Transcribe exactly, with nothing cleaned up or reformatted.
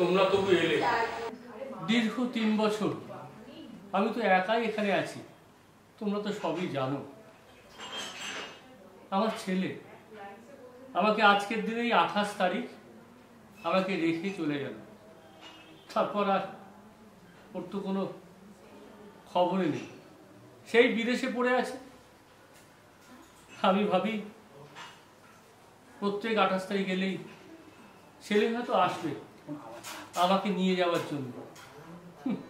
তোমরা তবু এলে। দীর্ঘ তিন বছর আমি তো একাই এখানে আছি, তোমরা তো সবই জানো। আমার ছেলে আমাকে আজকের দিনেই আঠাশ তারিখ আমাকে রেখে চলে গেল, তারপর আর ওর তো কোনো খবরই নেই, সেই বিদেশে পড়ে আছে। আমি ভাবি প্রত্যেক আঠাশ তারিখ এলেই ছেলে হয়তো আসবে আমাকে নিয়ে যাওয়ার জন্য।